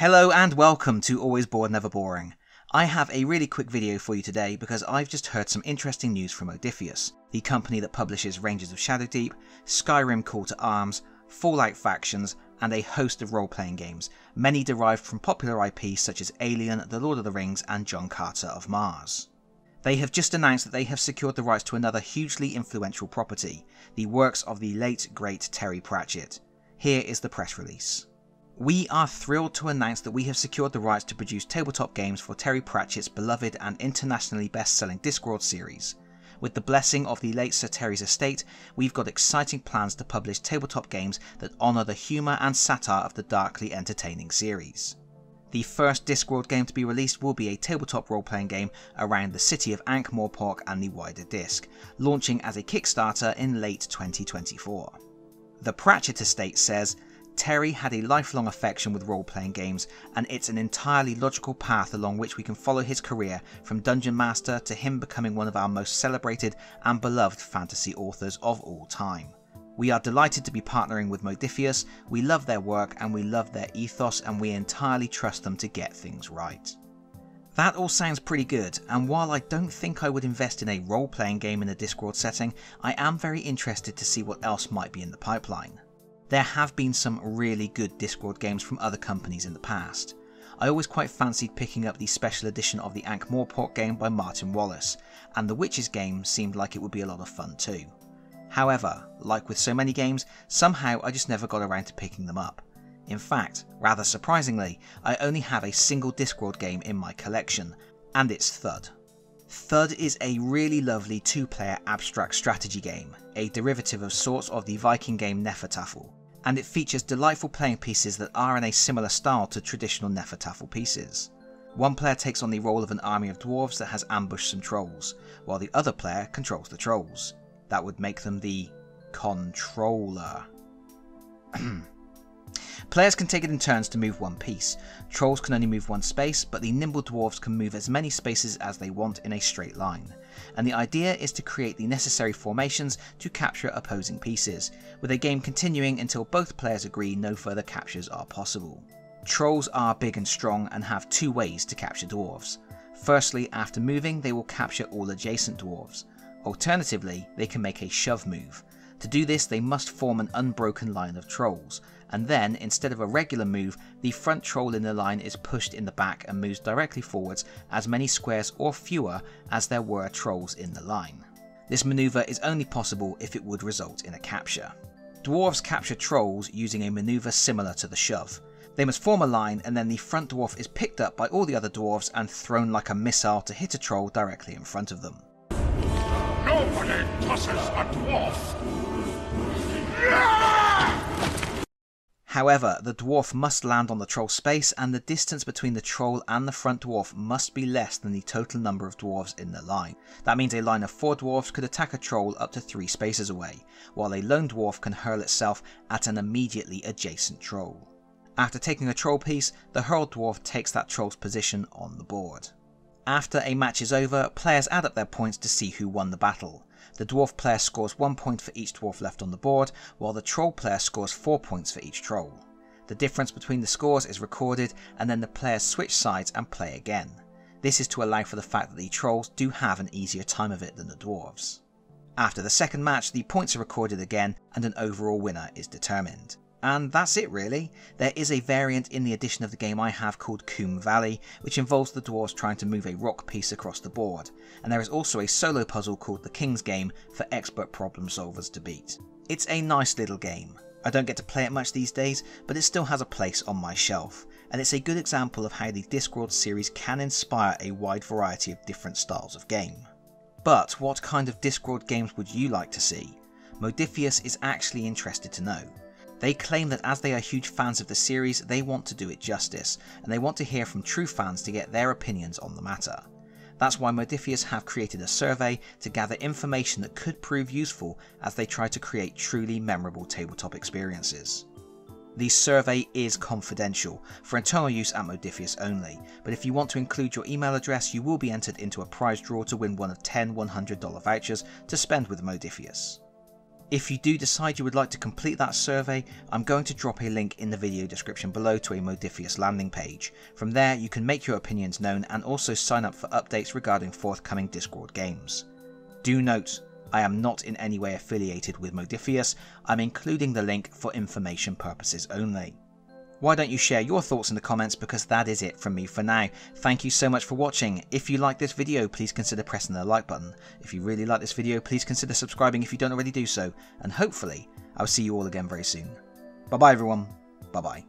Hello and welcome to Always Bored Never Boring. I have a really quick video for you today because I've just heard some interesting news from Modiphius, the company that publishes Rangers of Shadow Deep, Skyrim Call to Arms, Fallout Factions, and a host of role-playing games, many derived from popular IP such as Alien, The Lord of the Rings, and John Carter of Mars. They have just announced that they have secured the rights to another hugely influential property, the works of the late, great Terry Pratchett. Here is the press release. We are thrilled to announce that we have secured the rights to produce tabletop games for Terry Pratchett's beloved and internationally best-selling Discworld series. With the blessing of the late Sir Terry's estate, we've got exciting plans to publish tabletop games that honour the humour and satire of the darkly entertaining series. The first Discworld game to be released will be a tabletop role-playing game around the city of Ankh-Morpork and the wider Disc, launching as a Kickstarter in late 2024. The Pratchett estate says, Terry had a lifelong affection with role-playing games, and it's an entirely logical path along which we can follow his career from Dungeon Master to him becoming one of our most celebrated and beloved fantasy authors of all time. We are delighted to be partnering with Modiphius, we love their work and we love their ethos and we entirely trust them to get things right. That all sounds pretty good, and while I don't think I would invest in a role-playing game in a Discworld setting, I am very interested to see what else might be in the pipeline. There have been some really good Discworld games from other companies in the past. I always quite fancied picking up the special edition of the Ankh-Morpork game by Martin Wallace, and the Witches game seemed like it would be a lot of fun too. However, like with so many games, somehow I just never got around to picking them up. In fact, rather surprisingly, I only have a single Discworld game in my collection, and it's Thud. Thud is a really lovely two-player abstract strategy game, a derivative of sorts of the Viking game Nefertafel, and it features delightful playing pieces that are in a similar style to traditional Nefertafel pieces. One player takes on the role of an army of dwarves that has ambushed some trolls, while the other player controls the trolls. That would make them the controller. Players can take it in turns to move one piece. Trolls can only move one space, but the nimble dwarves can move as many spaces as they want in a straight line. And the idea is to create the necessary formations to capture opposing pieces, with a game continuing until both players agree no further captures are possible. Trolls are big and strong and have two ways to capture dwarves. Firstly, after moving, they will capture all adjacent dwarves. Alternatively, they can make a shove move. To do this, they must form an unbroken line of trolls, and then, instead of a regular move, the front troll in the line is pushed in the back and moves directly forwards as many squares or fewer as there were trolls in the line. This maneuver is only possible if it would result in a capture. Dwarves capture trolls using a maneuver similar to the shove. They must form a line, and then the front dwarf is picked up by all the other dwarves and thrown like a missile to hit a troll directly in front of them. Nobody tosses a dwarf! However, the dwarf must land on the troll space, and the distance between the troll and the front dwarf must be less than the total number of dwarves in the line. That means a line of 4 dwarves could attack a troll up to 3 spaces away, while a lone dwarf can hurl itself at an immediately adjacent troll. After taking a troll piece, the hurled dwarf takes that troll's position on the board. After a match is over, players add up their points to see who won the battle. The dwarf player scores 1 point for each dwarf left on the board, while the troll player scores 4 points for each troll. The difference between the scores is recorded, and then the players switch sides and play again. This is to allow for the fact that the trolls do have an easier time of it than the dwarves. After the second match, the points are recorded again, and an overall winner is determined. And that's it really. There is a variant in the edition of the game I have called Coombe Valley, which involves the dwarves trying to move a rock piece across the board, and there is also a solo puzzle called The King's Game for expert problem solvers to beat. It's a nice little game. I don't get to play it much these days, but it still has a place on my shelf, and it's a good example of how the Discworld series can inspire a wide variety of different styles of game. But what kind of Discworld games would you like to see? Modiphius is actually interested to know. They claim that as they are huge fans of the series, they want to do it justice, and they want to hear from true fans to get their opinions on the matter. That's why Modiphius have created a survey to gather information that could prove useful as they try to create truly memorable tabletop experiences. The survey is confidential, for internal use at Modiphius only, but if you want to include your email address, you will be entered into a prize draw to win one of 10 $100 vouchers to spend with Modiphius. If you do decide you would like to complete that survey, I'm going to drop a link in the video description below to a Modiphius landing page. From there you can make your opinions known and also sign up for updates regarding forthcoming Discworld games. Do note, I am not in any way affiliated with Modiphius, I'm including the link for information purposes only. Why don't you share your thoughts in the comments, because that is it from me for now. Thank you so much for watching. If you like this video, please consider pressing the like button. If you really like this video, please consider subscribing if you don't already do so, and hopefully I'll see you all again very soon. Bye bye everyone, bye bye.